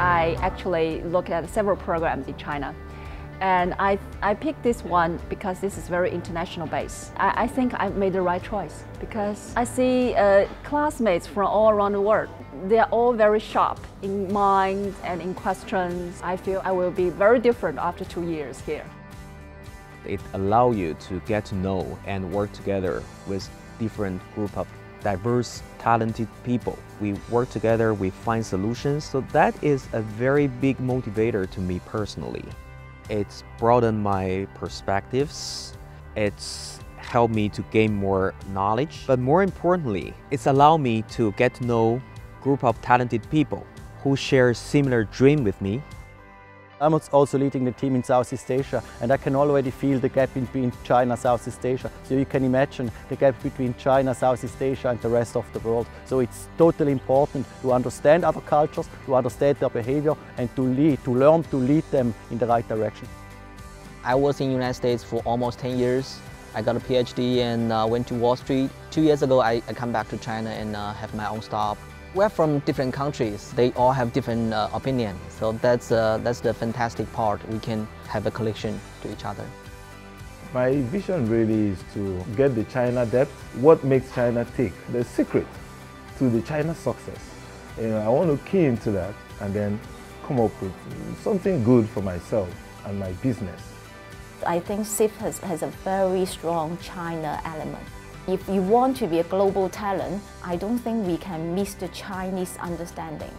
I actually looked at several programs in China. And I picked this one because this is very international based. I think I made the right choice because I see classmates from all around the world. They're all very sharp in mind and in questions. I feel I will be very different after 2 years here. It allows you to get to know and work together with different group of diverse, talented people. We work together, we find solutions. So that is a very big motivator to me personally. It's broadened my perspectives, it's helped me to gain more knowledge, but more importantly, it's allowed me to get to know a group of talented people who share a similar dream with me. I'm also leading the team in Southeast Asia, and I can already feel the gap between China and Southeast Asia. So you can imagine the gap between China, Southeast Asia and the rest of the world. So it's totally important to understand other cultures, to understand their behavior and to learn to lead them in the right direction. I was in the United States for almost 10 years. I got a PhD and went to Wall Street. 2 years ago, I come back to China and have my own startup. We're from different countries. They all have different opinions. So that's the fantastic part. We can have a connection to each other. My vision really is to get the China depth. What makes China tick? The secret to the China success. You know, I want to key into that and then come up with something good for myself and my business. I think SIF has a very strong China element. If you want to be a global talent, I don't think we can miss the Chinese understanding.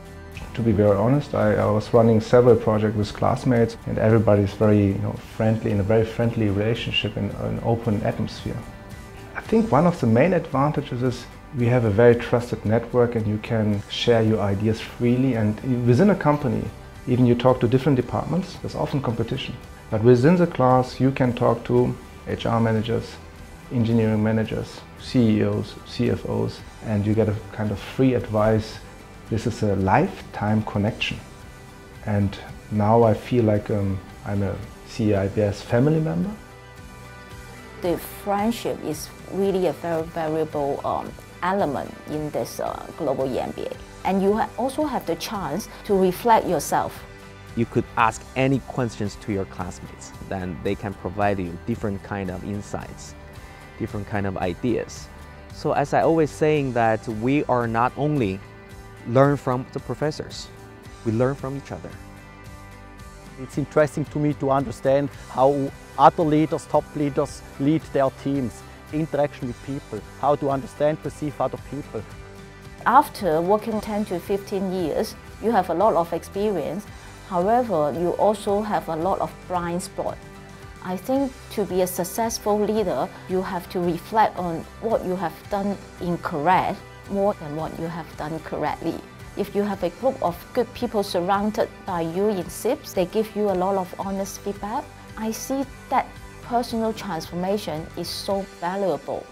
To be very honest, I was running several projects with classmates, and everybody's very friendly, in a very friendly relationship in an open atmosphere. I think one of the main advantages is we have a very trusted network and you can share your ideas freely, and within a company, even you talk to different departments, there's often competition. But within the class, you can talk to HR managers, engineering managers, CEOs, CFOs, and you get a kind of free advice. This is a lifetime connection. And now I feel like I'm a CEIBS family member. The friendship is really a very valuable element in this global EMBA. And you also have the chance to reflect yourself. You could ask any questions to your classmates, then they can provide you different kind of insights, different kind of ideas. So as I always saying that we are not only learn from the professors, we learn from each other. It's interesting to me to understand how other leaders, top leaders lead their teams, interaction with people, how to understand, perceive other people. After working 10 to 15 years, you have a lot of experience. However, you also have a lot of blind spots. I think to be a successful leader, you have to reflect on what you have done incorrect more than what you have done correctly. If you have a group of good people surrounded by you in CEIBS, they give you a lot of honest feedback. I see that personal transformation is so valuable.